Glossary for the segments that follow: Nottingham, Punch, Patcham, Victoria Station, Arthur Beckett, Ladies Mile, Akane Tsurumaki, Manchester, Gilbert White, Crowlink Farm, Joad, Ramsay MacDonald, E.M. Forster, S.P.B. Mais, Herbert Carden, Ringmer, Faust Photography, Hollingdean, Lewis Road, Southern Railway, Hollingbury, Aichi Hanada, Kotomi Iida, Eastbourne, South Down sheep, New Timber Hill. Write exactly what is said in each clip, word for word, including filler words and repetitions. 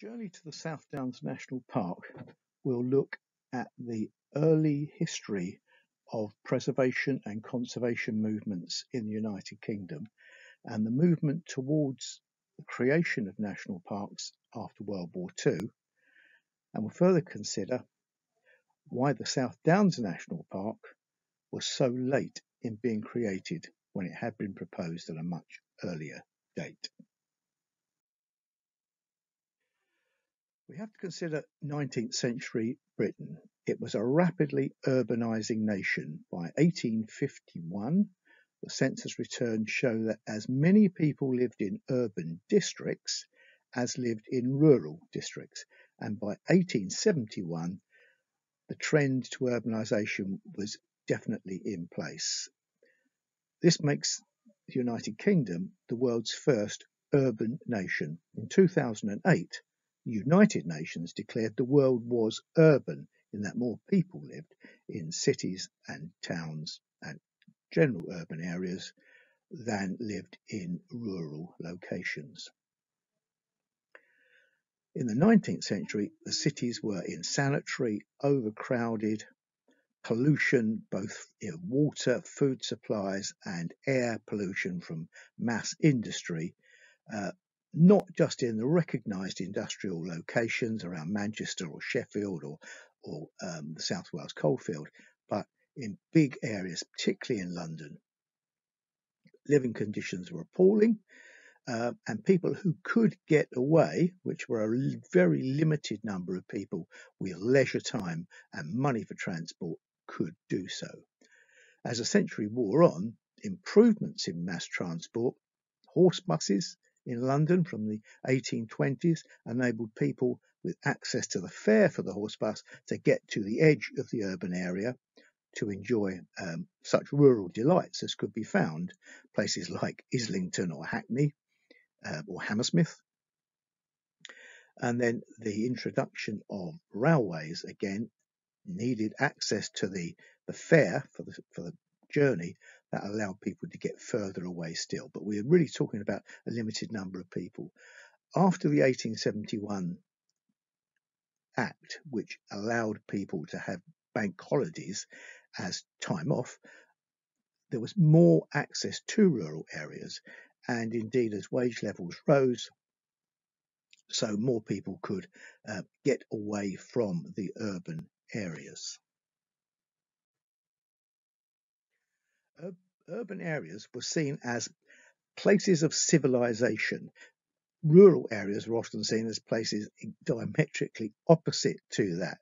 journey to the South Downs National Park will look at the early history of preservation and conservation movements in the United Kingdom and the movement towards the creation of national parks after World War Two, and we'll further consider why the South Downs National Park was so late in being created when it had been proposed at a much earlier date. We have to consider nineteenth century Britain. It was a rapidly urbanising nation. By eighteen fifty-one, the census returns show that as many people lived in urban districts as lived in rural districts, and by eighteen seventy-one, the trend to urbanisation was definitely in place. This makes the United Kingdom the world's first urban nation. In two thousand eight, the United Nations declared the world was urban, in that more people lived in cities and towns and general urban areas than lived in rural locations. In the nineteenth century, the cities were insanitary, overcrowded, pollution, both in water, food supplies, and air pollution from mass industry, uh, not just in the recognised industrial locations around Manchester or Sheffield or, or um, the South Wales coalfield, but in big areas, particularly in London. Living conditions were appalling, uh, and people who could get away, which were a very limited number of people with leisure time and money for transport, could do so. As the century wore on, improvements in mass transport, horse buses in London from the eighteen twenties, enabled people with access to the fare for the horse bus to get to the edge of the urban area to enjoy um, such rural delights as could be found places like Islington or Hackney uh, or Hammersmith. And then the introduction of railways again needed access to the, the fare for the, for the journey that allowed people to get further away still. But we're really talking about a limited number of people. After the eighteen seventy-one Act, which allowed people to have bank holidays as time off, there was more access to rural areas, and indeed as wage levels rose, so more people could uh, get away from the urban areas. Ur urban areas were seen as places of civilization. Rural areas were often seen as places diametrically opposite to that.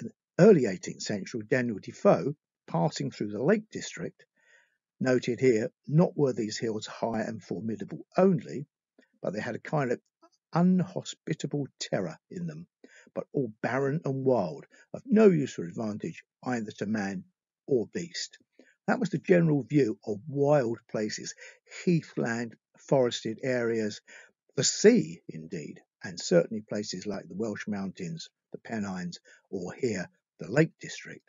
In the early eighteenth century, Daniel Defoe, passing through the Lake District, noted here, not were these hills high and formidable only, but they had a kind of unhospitable terror in them, but all barren and wild, of no use or advantage either to man or beast. That was the general view of wild places, heathland, forested areas, the sea indeed, and certainly places like the Welsh Mountains, the Pennines, or here the Lake District.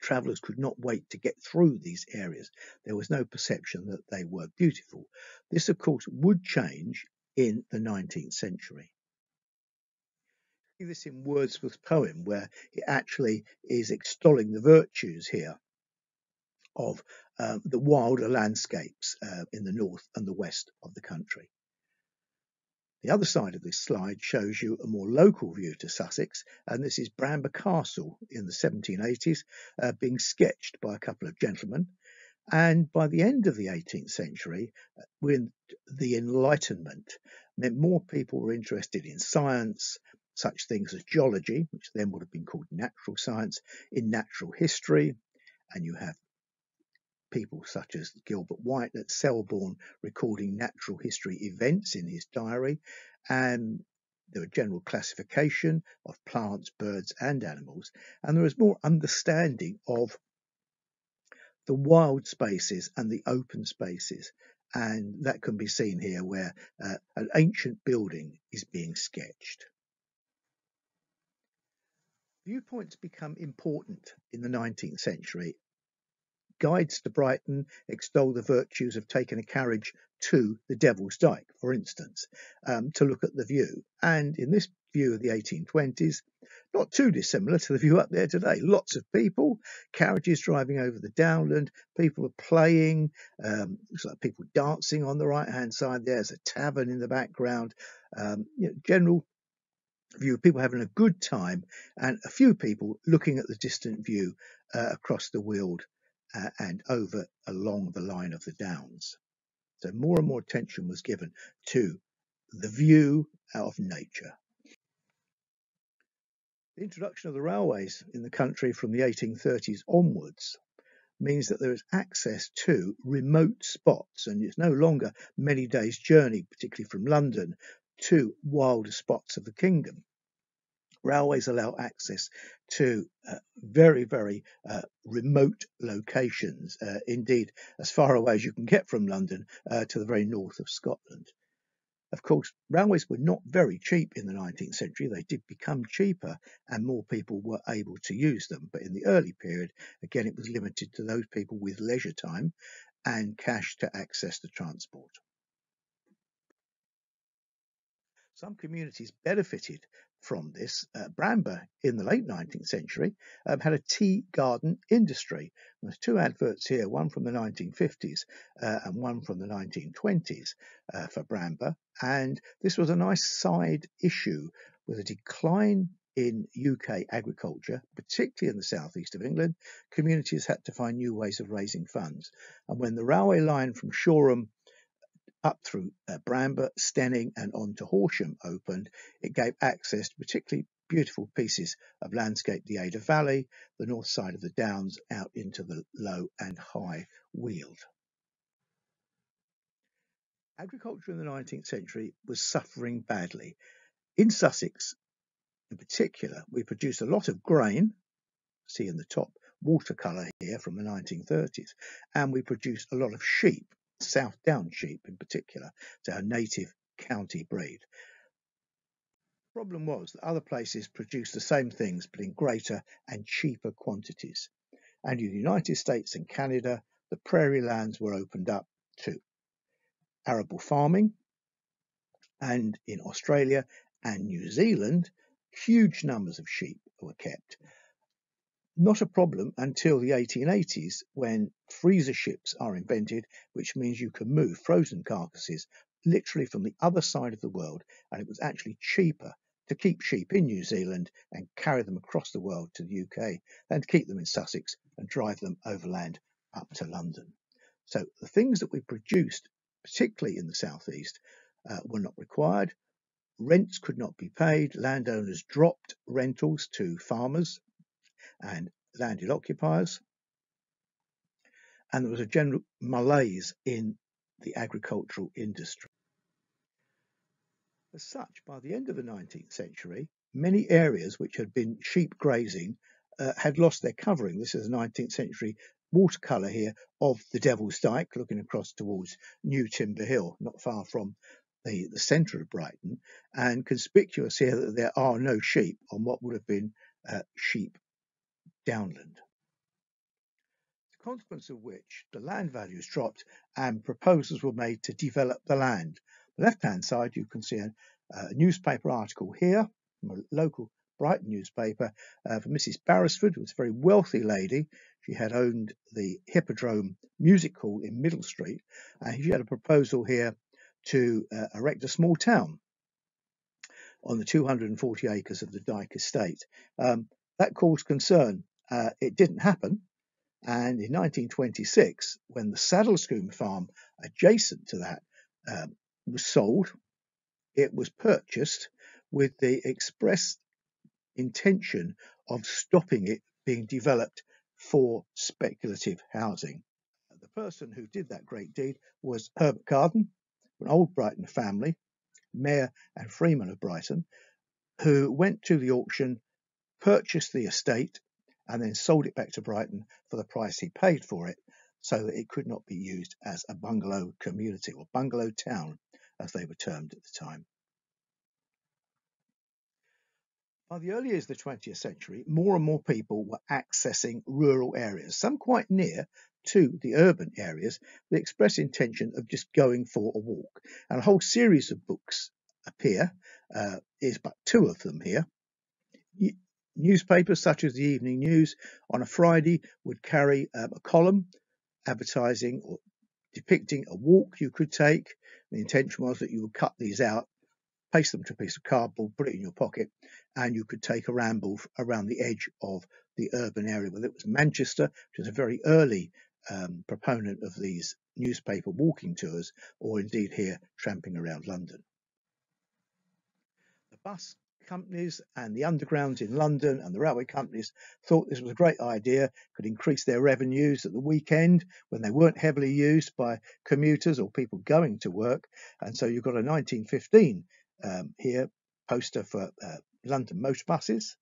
Travellers could not wait to get through these areas. There was no perception that they were beautiful. This, of course, would change in the nineteenth century. See this in Wordsworth's poem, where he actually is extolling the virtues here of uh, the wilder landscapes uh, in the north and the west of the country. The other side of this slide shows you a more local view to Sussex, and this is Bramber Castle in the seventeen eighties, uh, being sketched by a couple of gentlemen. And by the end of the eighteenth century, when the Enlightenment meant more people were interested in science, such things as geology, which then would have been called natural science, in natural history, and you have people such as Gilbert White at Selborne recording natural history events in his diary, and there was general classification of plants, birds and animals, and there was more understanding of the wild spaces and the open spaces, and that can be seen here where uh, an ancient building is being sketched. Viewpoints become important in the nineteenth century. Guides to Brighton extol the virtues of taking a carriage to the Devil's Dyke, for instance, um, to look at the view. And in this view of the eighteen twenties, not too dissimilar to the view up there today. Lots of people, carriages driving over the downland, people are playing, um, looks like people dancing on the right-hand side. There's a tavern in the background. Um, you know, general view of people having a good time and a few people looking at the distant view uh, across the Weald uh, and over along the line of the Downs. So more and more attention was given to the view of nature. The introduction of the railways in the country from the eighteen thirties onwards means that there is access to remote spots, and it's no longer many days' journey, particularly from London, to wilder spots of the kingdom. Railways allow access to uh, very, very uh, remote locations, uh, indeed as far away as you can get from London uh, to the very north of Scotland. Of course, railways were not very cheap in the nineteenth century. They did become cheaper and more people were able to use them. But in the early period, again, it was limited to those people with leisure time and cash to access the transport. Some communities benefited from this. Uh, Bramber, in the late nineteenth century, um, had a tea garden industry. And there's two adverts here, one from the nineteen fifties uh, and one from the nineteen twenties uh, for Bramber. And this was a nice side issue with a decline in U K agriculture, particularly in the southeast of England. Communities had to find new ways of raising funds. And when the railway line from Shoreham up through uh, Bramber, Steyning and on to Horsham opened, it gave access to particularly beautiful pieces of landscape, the Ada Valley, the north side of the Downs, out into the low and high Weald. Agriculture in the nineteenth century was suffering badly. In Sussex, in particular, we produced a lot of grain, see in the top watercolour here from the nineteen thirties, and we produced a lot of sheep. South Down sheep in particular, to our native county breed. The problem was that other places produced the same things but in greater and cheaper quantities. And in the United States and Canada, the prairie lands were opened up to arable farming, and in Australia and New Zealand, huge numbers of sheep were kept. Not a problem until the eighteen eighties, when freezer ships are invented, which means you can move frozen carcasses literally from the other side of the world, and it was actually cheaper to keep sheep in New Zealand and carry them across the world to the U K than to keep them in Sussex and drive them overland up to London. So the things that we produced, particularly in the southeast, uh, were not required. Rents could not be paid. Landowners dropped rentals to farmers and landed occupiers, and there was a general malaise in the agricultural industry. As such, by the end of the nineteenth century, many areas which had been sheep grazing uh, had lost their covering. This is a nineteenth century watercolour here of the Devil's Dyke, looking across towards New Timber Hill, not far from the, the centre of Brighton, and conspicuous here that there are no sheep on what would have been uh, sheep downland. The consequence of which, the land values dropped and proposals were made to develop the land. The left-hand side, you can see a, a newspaper article here from a local Brighton newspaper uh, from Missus Barrisford, who was a very wealthy lady. She had owned the Hippodrome Music Hall in Middle Street, and she had a proposal here to uh, erect a small town on the two hundred and forty acres of the Dyke estate. Um, that caused concern. Uh, it didn't happen, and in nineteen twenty-six, when the Saddlescombe farm adjacent to that um, was sold, it was purchased with the express intention of stopping it being developed for speculative housing. The person who did that great deed was Herbert Carden, an old Brighton family, mayor and freeman of Brighton, who went to the auction, purchased the estate, and then sold it back to Brighton for the price he paid for it, so that it could not be used as a bungalow community, or bungalow town, as they were termed at the time. By the early years of the twentieth century, more and more people were accessing rural areas, some quite near to the urban areas with the express intention of just going for a walk. And a whole series of books appear, uh, there's but two of them here. Newspapers such as the Evening News on a Friday would carry um, a column advertising or depicting a walk you could take. The intention was that you would cut these out, paste them to a piece of cardboard, put it in your pocket, and you could take a ramble around the edge of the urban area. Well, it was Manchester, which was a very early um, proponent of these newspaper walking tours, or indeed here, tramping around London. The bus companies and the undergrounds in London and the railway companies thought this was a great idea, could increase their revenues at the weekend when they weren't heavily used by commuters or people going to work. And so you've got a nineteen fifteen um, here poster for uh, London motor buses.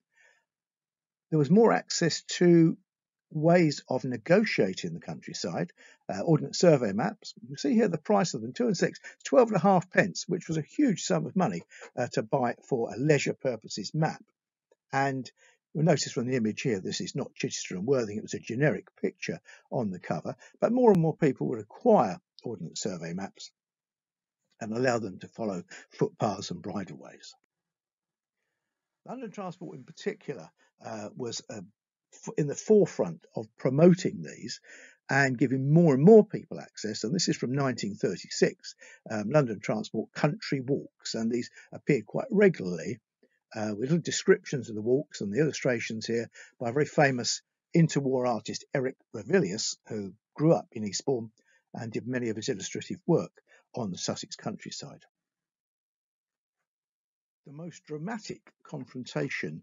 There was more access to ways of negotiating the countryside, uh, Ordnance Survey maps. You see here the price of them, two and six, twelve and a half pence, which was a huge sum of money uh, to buy for a leisure purposes map. And you'll notice from the image here, this is not Chichester and Worthing, it was a generic picture on the cover, but more and more people would acquire Ordnance Survey maps and allow them to follow footpaths and bridleways. London Transport in particular uh, was a in the forefront of promoting these and giving more and more people access. And this is from nineteen thirty-six, um, London Transport country walks, and these appeared quite regularly uh, with little descriptions of the walks and the illustrations here by a very famous interwar artist, Eric Ravilious, who grew up in Eastbourne and did many of his illustrative work on the Sussex countryside. The most dramatic confrontation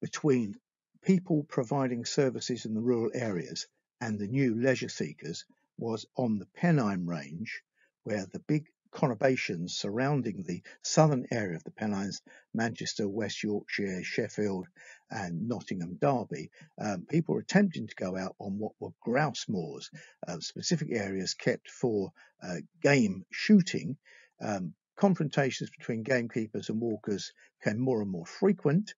between people providing services in the rural areas and the new leisure seekers was on the Pennine range, where the big conurbations surrounding the southern area of the Pennines, Manchester, West Yorkshire, Sheffield and Nottingham, Derby, um, people were attempting to go out on what were grouse moors, uh, specific areas kept for uh, game shooting. Um, confrontations between gamekeepers and walkers became more and more frequent.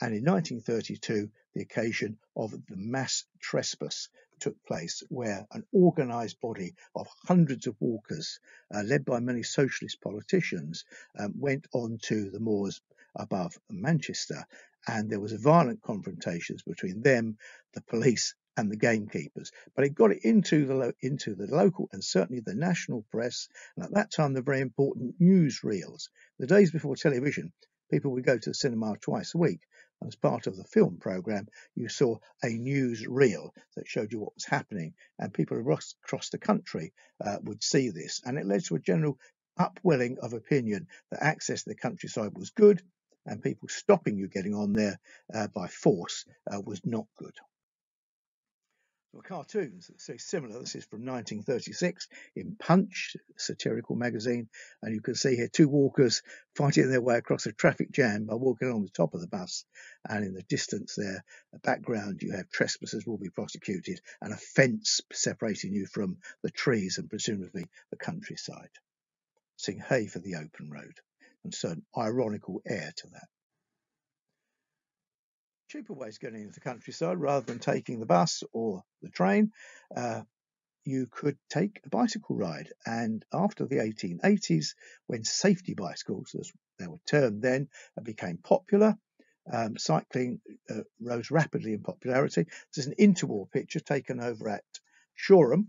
And in nineteen thirty-two, the occasion of the mass trespass took place, where an organised body of hundreds of walkers, uh, led by many socialist politicians, um, went on to the moors above Manchester. And there was violent confrontations between them, the police and the gamekeepers. But it got it into the, lo into the local and certainly the national press. And at that time, the very important newsreels. The days before television, people would go to the cinema twice a week. As part of the film programme, you saw a news reel that showed you what was happening, and people across, across the country uh, would see this. And it led to a general upwelling of opinion that access to the countryside was good, and people stopping you getting on there uh, by force uh, was not good. Well, cartoons, so similar, this is from nineteen thirty-six in Punch, satirical magazine, and you can see here two walkers fighting their way across a traffic jam by walking along the top of the bus, and in the distance there, the background, you have trespassers will be prosecuted and a fence separating you from the trees and presumably the countryside. Sing Hey for the Open Road, and so an ironical air to that. Cheaper ways of getting into the countryside rather than taking the bus or the train, uh, you could take a bicycle ride. And after the eighteen eighties, when safety bicycles, as they were termed then, became popular, um, cycling uh, rose rapidly in popularity. This is an interwar picture taken over at Shoreham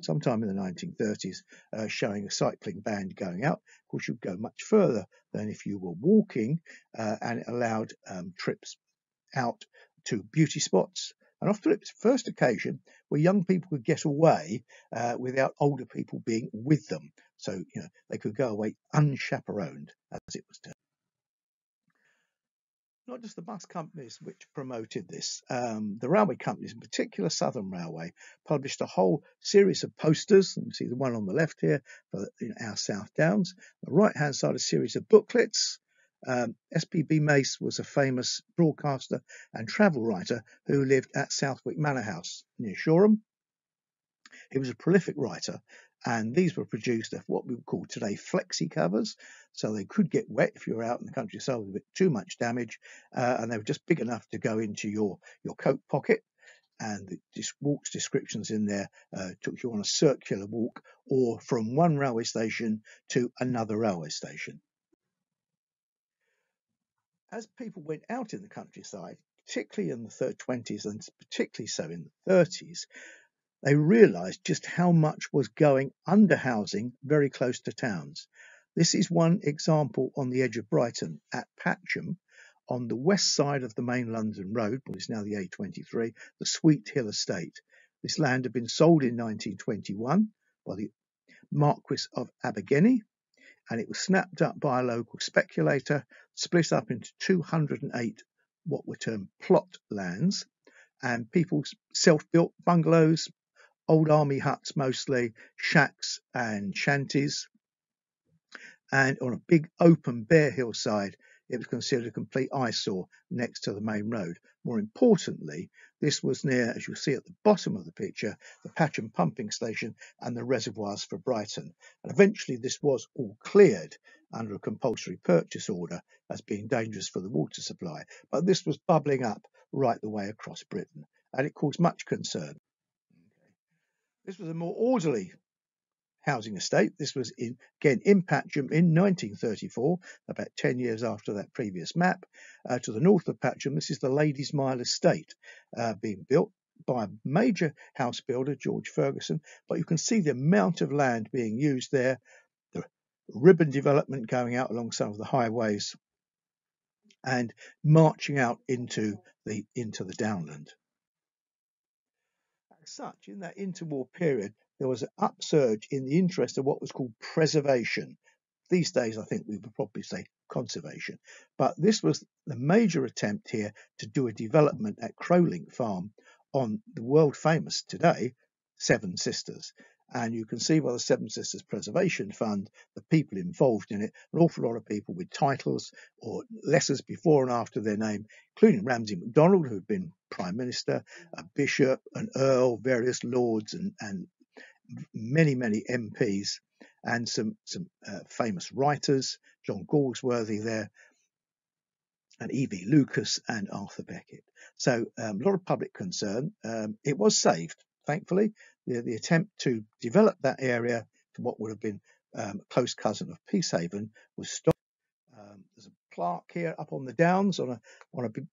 sometime in the nineteen thirties, uh, showing a cycling band going out. Of course, you'd go much further than if you were walking, uh, and it allowed um, trips out to beauty spots, and often it was the first occasion where young people could get away uh, without older people being with them, so you know they could go away unchaperoned, as it was termed. Not just the bus companies which promoted this, um, the railway companies, in particular Southern Railway, published a whole series of posters. You see the one on the left here for you know, our South Downs. On the right hand side, a series of booklets. Um, S P B Mais was a famous broadcaster and travel writer who lived at Southwick Manor House near Shoreham. He was a prolific writer, and these were produced at what we would call today flexi covers, so they could get wet if you were out in the countryside with a bit too much damage, uh, and they were just big enough to go into your, your coat pocket. and the walk's descriptions in there uh, took you on a circular walk or from one railway station to another railway station. As people went out in the countryside, particularly in the twenties and particularly so in the thirties, they realised just how much was going under housing very close to towns. This is one example on the edge of Brighton at Patcham, on the west side of the main London road, what is now the A twenty-three, the Sweet Hill estate. This land had been sold in nineteen twenty-one by the Marquis of Abergeny, and it was snapped up by a local speculator, split up into two hundred and eight what were termed plot lands, and people self-built bungalows, old army huts mostly, shacks and shanties, and on a big open bare hillside. It was considered a complete eyesore next to the main road. More importantly, this was near, as you'll see at the bottom of the picture, the Patcham pumping station and the reservoirs for Brighton. And eventually this was all cleared under a compulsory purchase order as being dangerous for the water supply. But this was bubbling up right the way across Britain, and it caused much concern. This was a more orderly housing estate. This was in, again in Patcham in nineteen thirty-four, about ten years after that previous map. Uh, to the north of Patcham, this is the Ladies Mile estate uh, being built by a major house builder, George Ferguson. But you can see the amount of land being used there, the ribbon development going out along some of the highways and marching out into the, into the downland. As such, in that interwar period, there was an upsurge in the interest of what was called preservation. These days, I think we would probably say conservation. But this was the major attempt here to do a development at Crowlink Farm on the world famous today, Seven Sisters. And you can see by the Seven Sisters Preservation Fund, the people involved in it, an awful lot of people with titles or letters before and after their name, including Ramsay MacDonald, who'd been Prime Minister, a bishop, an earl, various lords and, and many many M Ps and some some uh, famous writers, John Galsworthy there and E V Lucas and Arthur Beckett. So um, a lot of public concern. Um, it was saved, thankfully. The, the attempt to develop that area to what would have been um, a close cousin of Peacehaven was stopped. Um, there's a plaque here up on the downs on a on a big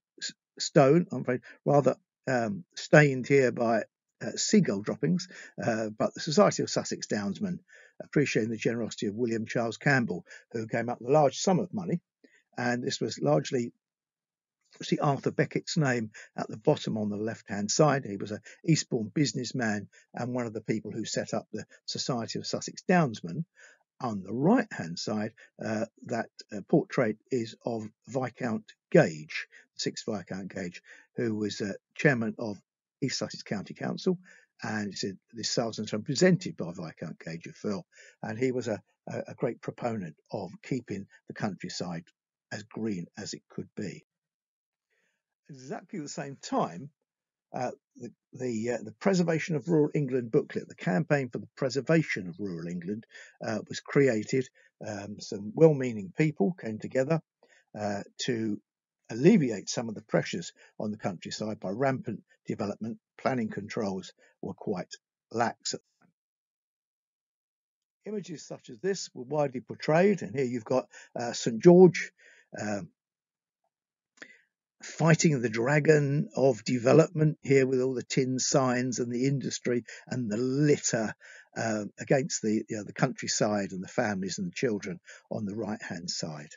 stone, I'm afraid, rather um, stained here by Uh, seagull droppings, uh, but the Society of Sussex Downsmen, appreciating the generosity of William Charles Campbell, who came up with a large sum of money, and this was largely, see Arthur Beckett's name at the bottom on the left-hand side. He was an Eastbourne businessman and one of the people who set up the Society of Sussex Downsmen. On the right-hand side, uh, that uh, portrait is of Viscount Gage, sixth Viscount Gage, who was uh, chairman of East Sussex County Council, and said this sales and presented by Viscount Gage of Firle, and he was a, a great proponent of keeping the countryside as green as it could be. Exactly the same time, uh, the the, uh, the Preservation of Rural England booklet, the campaign for the preservation of rural England, uh, was created. Um, some well-meaning people came together uh, to alleviate some of the pressures on the countryside by rampant development. Planning controls were quite lax at the time. Images such as this were widely portrayed, and here you've got uh, Saint George uh, fighting the dragon of development here with all the tin signs and the industry and the litter uh, against the, you know, the countryside and the families and the children on the right hand side.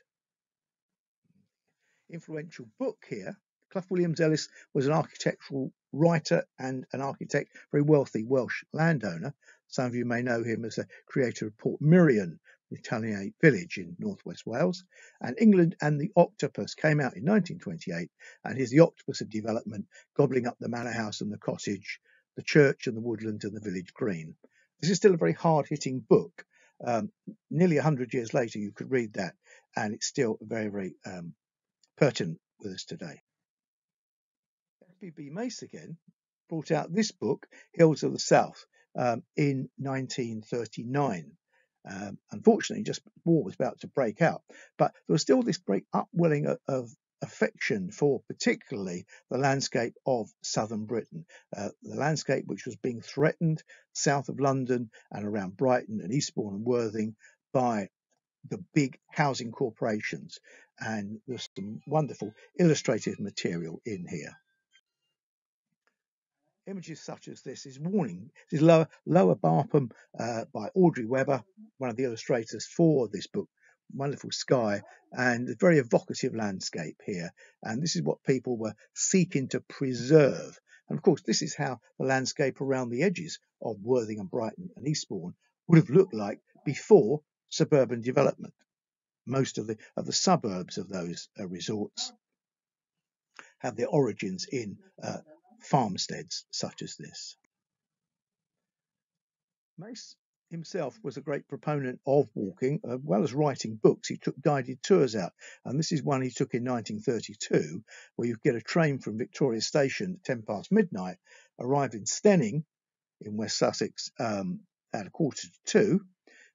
Influential book here. Clough Williams-Ellis was an architectural writer and an architect, very wealthy Welsh landowner. Some of you may know him as the creator of Port Murion, the Italianate village in northwest Wales. And England and the Octopus came out in nineteen twenty-eight, and here's the octopus of development, gobbling up the manor house and the cottage, the church and the woodland and the village green. This is still a very hard-hitting book. Um, nearly one hundred years later, you could read that, and it's still very, very um, pertinent with us today. S P B Mais again brought out this book, Hills of the South, um, in nineteen thirty-nine. Um, unfortunately, just war was about to break out, but there was still this great upwelling of, of affection for particularly the landscape of southern Britain, uh, the landscape which was being threatened south of London and around Brighton and Eastbourne and Worthing by the big housing corporations. And there's some wonderful illustrative material in here. Images such as this is Warning. This is Lower, Lower Barpham uh, by Audrey Webber, one of the illustrators for this book. Wonderful sky and a very evocative landscape here. And this is what people were seeking to preserve. And of course, this is how the landscape around the edges of Worthing and Brighton and Eastbourne would have looked like before suburban development. Most of the, of the suburbs of those uh, resorts have their origins in uh, farmsteads such as this. Mais himself was a great proponent of walking, as well as writing books. He took guided tours out, and this is one he took in nineteen thirty-two, where you get a train from Victoria Station at ten past midnight, arrive in Steyning in West Sussex um, at a quarter to two,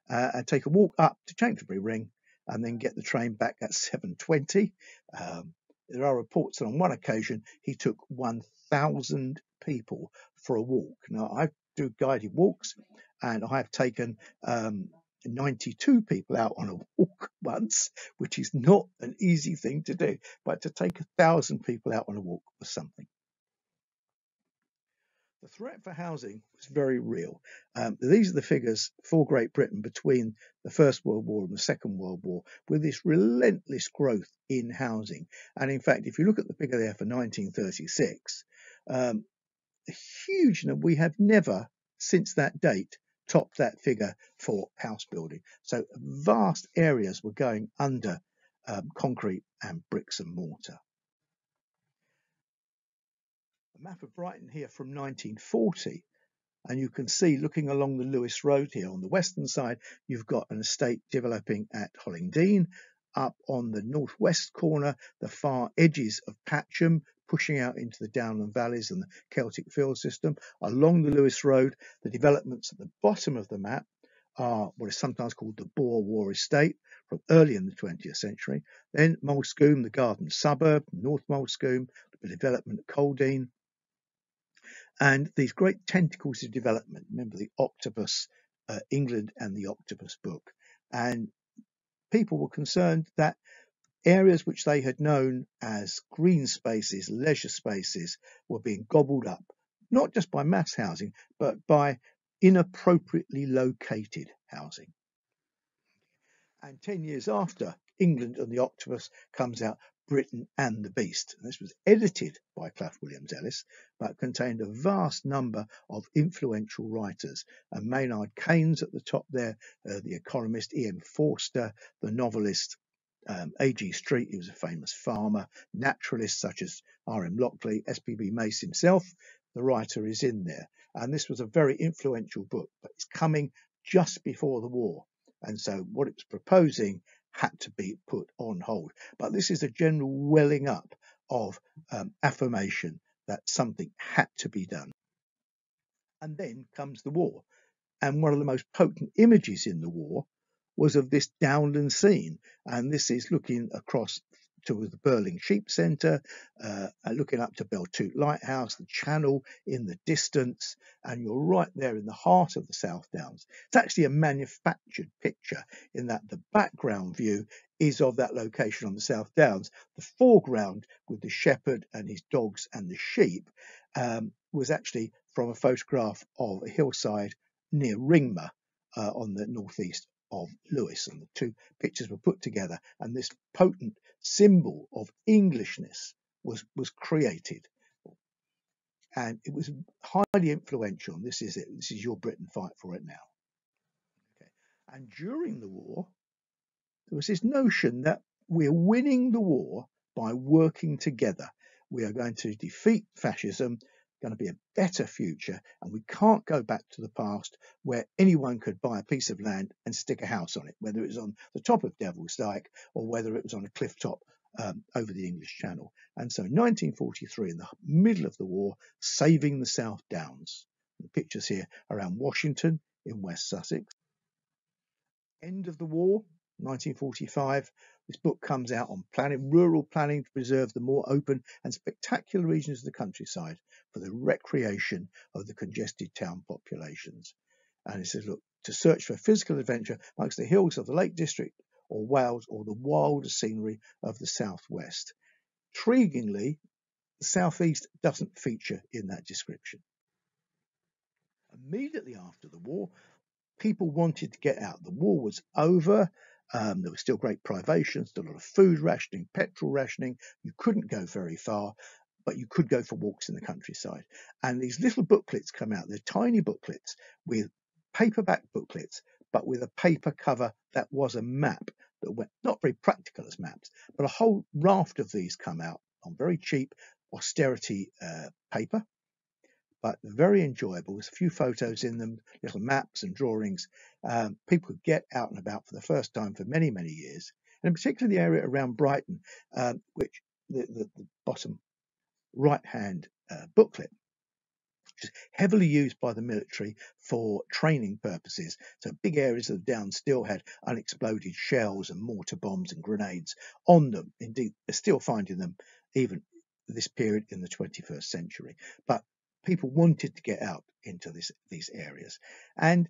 uh, and take a walk up to Chanterbury Ring, and then get the train back at seven twenty. Um, There are reports that on one occasion he took one thousand people for a walk. Now, I do guided walks, and I have taken um, ninety-two people out on a walk once, which is not an easy thing to do. But to take one thousand people out on a walk was something. The threat for housing was very real. Um, these are the figures for Great Britain between the First World War and the Second World War, with this relentless growth in housing. And in fact, if you look at the figure there for nineteen thirty-six, um, a huge number, we have never since that date topped that figure for house building. So vast areas were going under um, concrete and bricks and mortar. Map of Brighton here from nineteen forty, and you can see looking along the Lewis Road here on the western side, you've got an estate developing at Hollingdean. Up on the northwest corner, the far edges of Patcham, pushing out into the downland valleys and the Celtic field system. Along the Lewis Road, the developments at the bottom of the map are what is sometimes called the Boer War Estate from early in the twentieth century. Then Molescomb, the garden suburb, North Molescomb, the development at Coldeen. And these great tentacles of development, remember the Octopus, uh, England and the Octopus book. And people were concerned that areas which they had known as green spaces, leisure spaces, were being gobbled up, not just by mass housing, but by inappropriately located housing. And ten years after England and the Octopus comes out, Britain and the Beast. And this was edited by Clough Williams-Ellis, but contained a vast number of influential writers. And Maynard Keynes at the top there, uh, the economist, E M Forster, the novelist, um, A G Street, he was a famous farmer, naturalists such as R M Lockley, S P B Mais himself, the writer is in there. And this was a very influential book, but it's coming just before the war. And so what it was proposing had to be put on hold. But this is a general welling up of um, affirmation that something had to be done. And then comes the war. And one of the most potent images in the war was of this downland scene. And this is looking across to the Burling Sheep Centre, uh, looking up to Beltoot Lighthouse, the channel in the distance, and you're right there in the heart of the South Downs. It's actually a manufactured picture in that the background view is of that location on the South Downs. The foreground with the shepherd and his dogs and the sheep um, was actually from a photograph of a hillside near Ringmer uh, on the northeast of Lewis, and the two pictures were put together, and this potent symbol of Englishness was was created, and it was highly influential. And this is it. This is Your Britain, Fight for It Now. Okay. And during the war, there was this notion that we're winning the war by working together. We are going to defeat fascism. Going to be a better future, and we can't go back to the past where anyone could buy a piece of land and stick a house on it, whether it was on the top of Devil's Dyke or whether it was on a cliff top um, over the English Channel. And so nineteen forty-three, in the middle of the war, saving the South Downs. The pictures here around Washington in West Sussex. End of the war, nineteen forty-five. This book comes out on planning, rural planning to preserve the more open and spectacular regions of the countryside for the recreation of the congested town populations. And it says, look, to search for physical adventure amongst the hills of the Lake District or Wales or the wilder scenery of the southwest. Intriguingly, the southeast doesn't feature in that description. Immediately after the war, people wanted to get out. The war was over. Um, there were still great privations, still a lot of food rationing, petrol rationing. You couldn't go very far, but you could go for walks in the countryside. And these little booklets come out. They're tiny booklets with paperback booklets, but with a paper cover that was a map that went, not very practical as maps, but a whole raft of these come out on very cheap austerity uh, paper, but very enjoyable. There's a few photos in them, little maps and drawings. Um, people could get out and about for the first time for many, many years. And in particular, the area around Brighton, um, which the, the, the bottom right-hand uh, booklet, which is heavily used by the military for training purposes. So big areas of the Downs still had unexploded shells and mortar bombs and grenades on them. Indeed, they're still finding them even this period in the twenty-first century. But people wanted to get out into this, these areas. And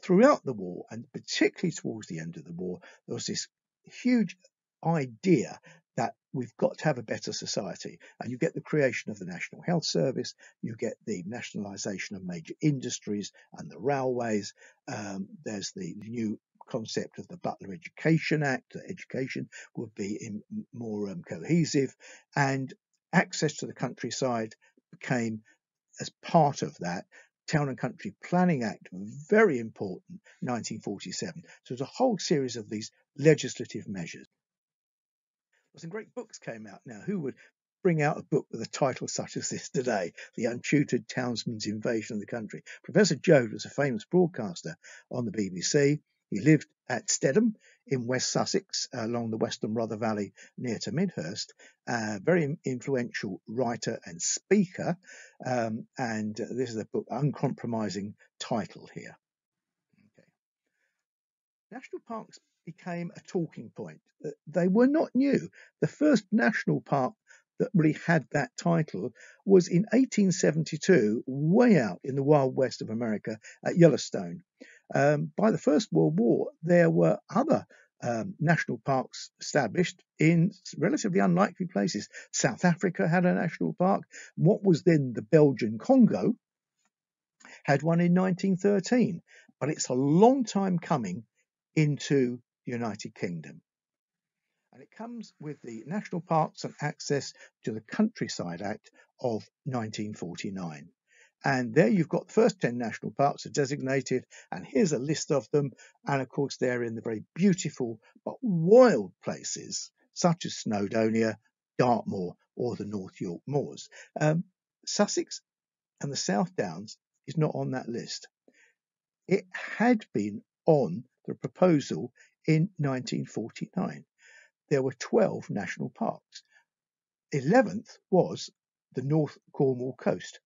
throughout the war, and particularly towards the end of the war, there was this huge idea that we've got to have a better society. And you get the creation of the National Health Service, you get the nationalisation of major industries and the railways. Um, there's the new concept of the Butler Education Act, that education would be in more um, cohesive, and access to the countryside became, as part of that, Town and Country Planning Act, very important, nineteen forty-seven. So there's a whole series of these legislative measures. Some great books came out. Now, who would bring out a book with a title such as this today, The Untutored Townsman's Invasion of the Country? Professor Joad was a famous broadcaster on the B B C. He lived at Stedham in West Sussex, along the Western Rother Valley near to Midhurst. A very influential writer and speaker. Um, and uh, this is a book, uncompromising title here. Okay. National Parks became a talking point. They were not new. The first national park that really had that title was in eighteen seventy-two, way out in the wild west of America at Yellowstone. Um, by the First World War, there were other um, national parks established in relatively unlikely places. South Africa had a national park. What was then the Belgian Congo had one in nineteen thirteen, but it's a long time coming into the United Kingdom. And it comes with the National Parks and Access to the Countryside Act of nineteen forty-nine. And there you've got the first ten national parks are designated, and here's a list of them. And of course, they're in the very beautiful but wild places such as Snowdonia, Dartmoor, or the North York Moors. Um, Sussex and the South Downs is not on that list. It had been on the proposal in nineteen forty-nine. There were twelve national parks. eleventh was the North Cornwall coast.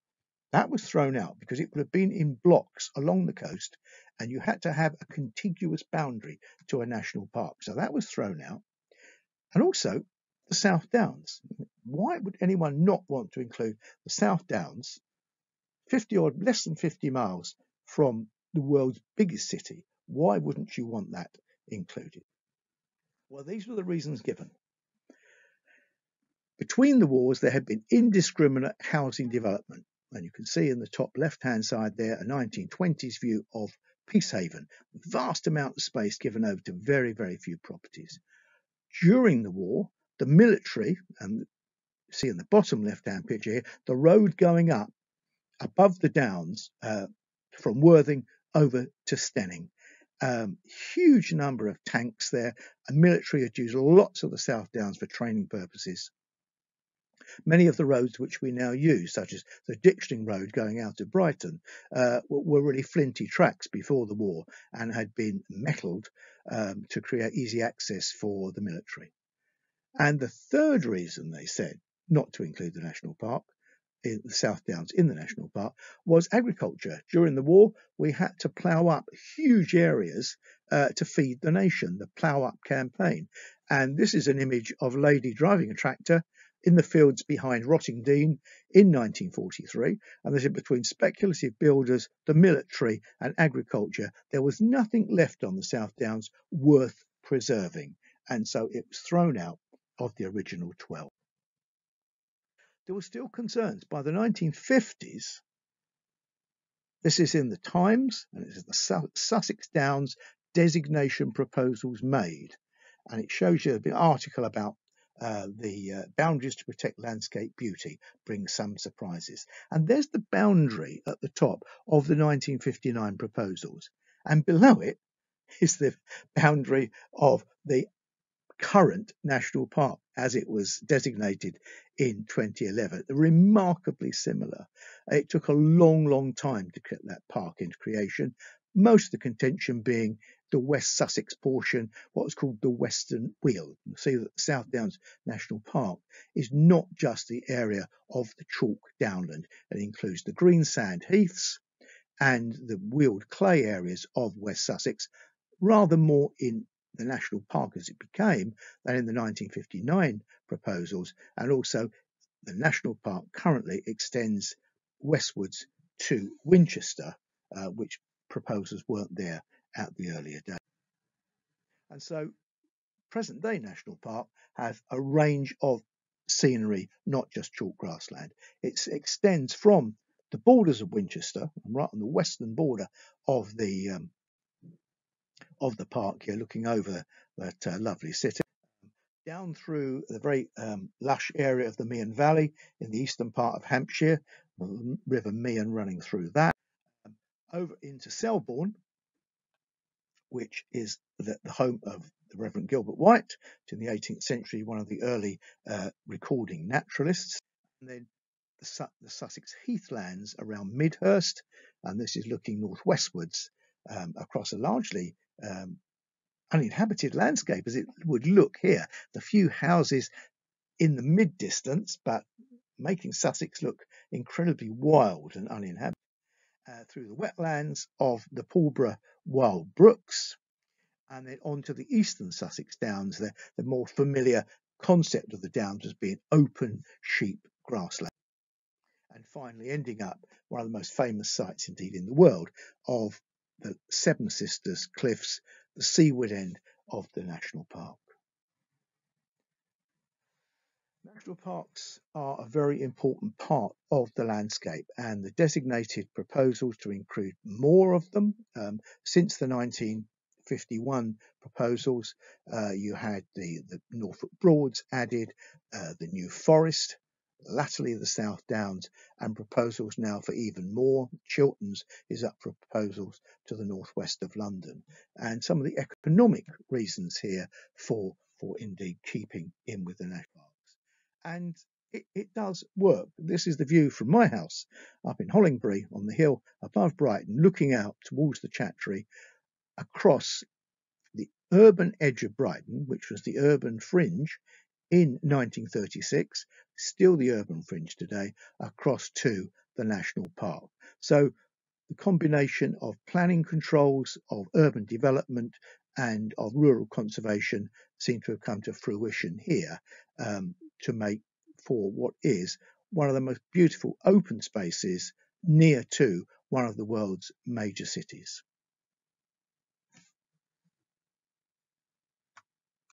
That was thrown out because it would have been in blocks along the coast, and you had to have a contiguous boundary to a national park. So that was thrown out. And also the South Downs. Why would anyone not want to include the South Downs, fifty odd, less than fifty miles from the world's biggest city? Why wouldn't you want that included? Well, these were the reasons given. Between the wars, there had been indiscriminate housing development. And you can see in the top left-hand side there, a nineteen twenties view of Peacehaven. Vast amount of space given over to very, very few properties. During the war, the military, and you see in the bottom left-hand picture here, the road going up above the Downs uh, from Worthing over to Steyning. Um, huge number of tanks there, and military had used lots of the South Downs for training purposes. Many of the roads which we now use, such as the Ditchling Road going out of Brighton, uh, were really flinty tracks before the war and had been metalled um, to create easy access for the military. And the third reason they said not to include the national park in the South Downs in the National Park was agriculture. During the war, we had to plough up huge areas uh, to feed the nation, the Plough Up campaign. And this is an image of a lady driving a tractor in the fields behind Rottingdean in nineteen forty-three. And they said between speculative builders, the military and agriculture, there was nothing left on the South Downs worth preserving. And so it was thrown out of the original twelve. There were still concerns. By the nineteen fifties, this is in the Times, and it is the Sussex Downs designation proposals made. And it shows you an article about uh, the uh, boundaries to protect landscape beauty brings some surprises. And there's the boundary at the top of the nineteen fifty-nine proposals. And below it is the boundary of the current national park as it was designated in twenty eleven. Remarkably similar. It took a long, long time to get that park into creation. Most of the contention being the West Sussex portion, what was called the Western Weald. You'll see that the South Downs National Park is not just the area of the chalk downland. It includes the green sand heaths and the weald clay areas of West Sussex, rather more in the national park as it became than in the nineteen fifty-nine proposals. And also the national park currently extends westwards to Winchester, uh, which proposals weren't there at the earlier day. And so present day national park has a range of scenery, not just chalk grassland. It extends from the borders of Winchester and right on the western border of the um, of the park here, looking over that uh, lovely city, down through the very um, lush area of the Meon Valley in the eastern part of Hampshire, the River Meon running through that, um, over into Selborne, which is the, the home of the Reverend Gilbert White in the eighteenth century, one of the early uh, recording naturalists, and then the, Su the Sussex heathlands around Midhurst, and this is looking northwestwards um, across a largely Um, uninhabited landscape as it would look here. The few houses in the mid distance, but making Sussex look incredibly wild and uninhabited, uh, through the wetlands of the Pulborough Wild Brooks, and then on to the eastern Sussex Downs, the, the more familiar concept of the Downs as being open sheep grassland. And finally ending up one of the most famous sites indeed in the world of the Seven Sisters Cliffs, the seaward end of the national park. National parks are a very important part of the landscape, and the designated proposals to include more of them. Um, since the nineteen fifty-one proposals, uh, you had the, the Norfolk Broads added, uh, the New Forest, latterly the South Downs, and proposals now for even more. Chilterns is up for proposals to the northwest of London, and some of the economic reasons here for for indeed keeping in with the national parks. And it, it does work. This is the view from my house up in Hollingbury on the hill above Brighton, looking out towards the Chantry across the urban edge of Brighton, which was the urban fringe in nineteen thirty-six, still the urban fringe today, across to the national park. So the combination of planning controls, of urban development and of rural conservation seem to have come to fruition here um, to make for what is one of the most beautiful open spaces near to one of the world's major cities.